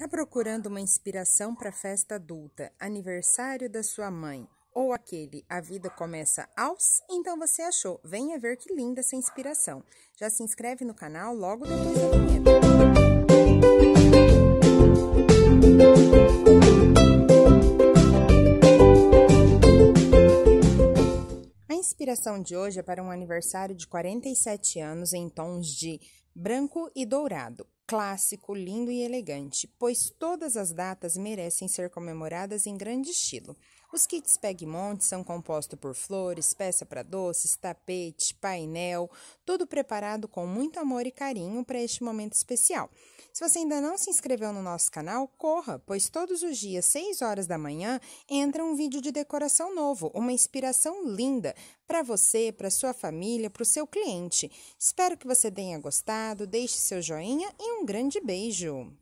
Está procurando uma inspiração para a festa adulta, aniversário da sua mãe ou aquele A Vida Começa Aos? Então você achou. Venha ver que linda essa inspiração. Já se inscreve no canal logo depois da vinheta. A inspiração de hoje é para um aniversário de 47 anos em tons de branco e dourado, clássico, lindo e elegante, pois todas as datas merecem ser comemoradas em grande estilo. Os kits Pegmonte são compostos por flores, peça para doces, tapete, painel, tudo preparado com muito amor e carinho para este momento especial. Se você ainda não se inscreveu no nosso canal, corra, pois todos os dias, 6 horas da manhã, entra um vídeo de decoração novo, uma inspiração linda para você, para sua família, para o seu cliente. Espero que você tenha gostado, deixe seu joinha e um grande beijo!